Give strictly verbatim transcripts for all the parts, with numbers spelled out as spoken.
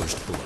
first blood.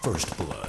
First blood.